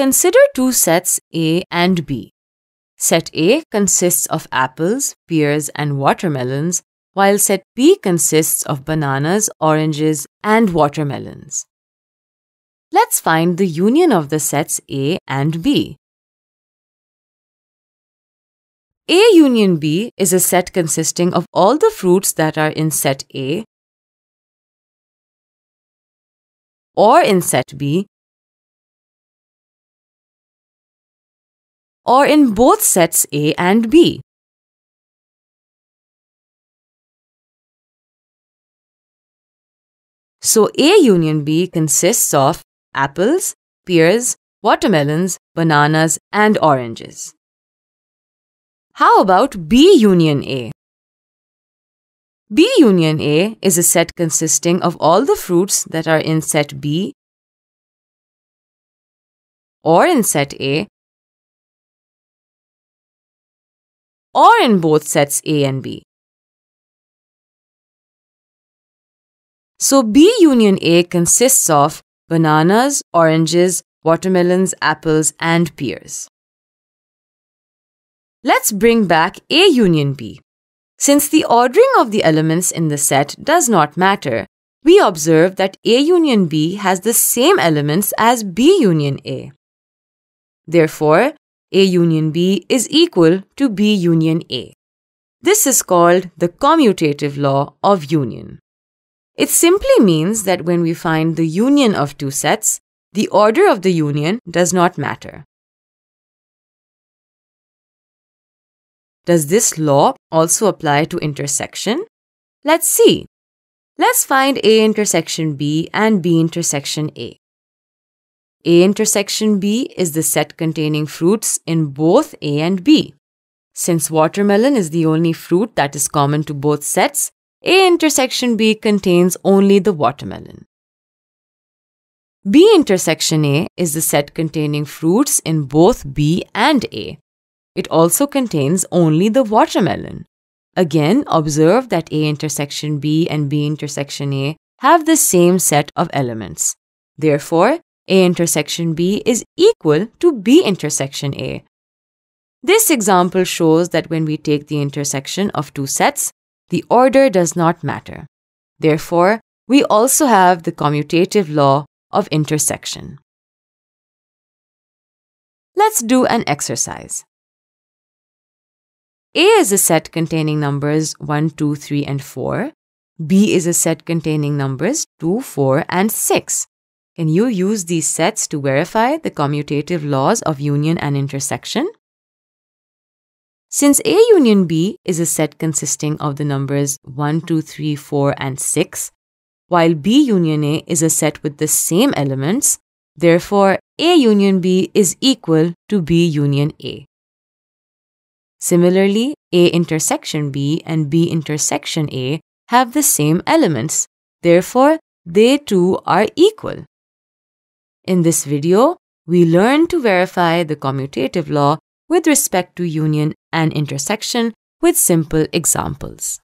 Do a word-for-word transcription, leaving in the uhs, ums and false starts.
Consider two sets A and B. Set A consists of apples, pears, and watermelons, while set B consists of bananas, oranges, and watermelons. Let's find the union of the sets A and B. A union B is a set consisting of all the fruits that are in set A or in set B, or in both sets A and B. So A union B consists of apples, pears, watermelons, bananas, and oranges. How about B union A? B union A is a set consisting of all the fruits that are in set B or in set A, or in both sets A and B. So B union A consists of bananas, oranges, watermelons, apples, and pears. Let's bring back A union B. Since the ordering of the elements in the set does not matter, we observe that A union B has the same elements as B union A. Therefore, A union B is equal to B union A. This is called the commutative law of union. It simply means that when we find the union of two sets, the order of the union does not matter. Does this law also apply to intersection? Let's see. Let's find A intersection B and B intersection A. A intersection B is the set containing fruits in both A and B. Since watermelon is the only fruit that is common to both sets, A intersection B contains only the watermelon. B intersection A is the set containing fruits in both B and A. It also contains only the watermelon. Again, observe that A intersection B and B intersection A have the same set of elements. Therefore, A intersection B is equal to B intersection A. This example shows that when we take the intersection of two sets, the order does not matter. Therefore, we also have the commutative law of intersection. Let's do an exercise. A is a set containing numbers one, two, three, and four. B is a set containing numbers two, four, and six. Can you use these sets to verify the commutative laws of union and intersection? Since A union B is a set consisting of the numbers one, two, three, four, and six, while B union A is a set with the same elements, therefore A union B is equal to B union A. Similarly, A intersection B and B intersection A have the same elements, therefore they too are equal. In this video, we learned to verify the commutative law with respect to union and intersection with simple examples.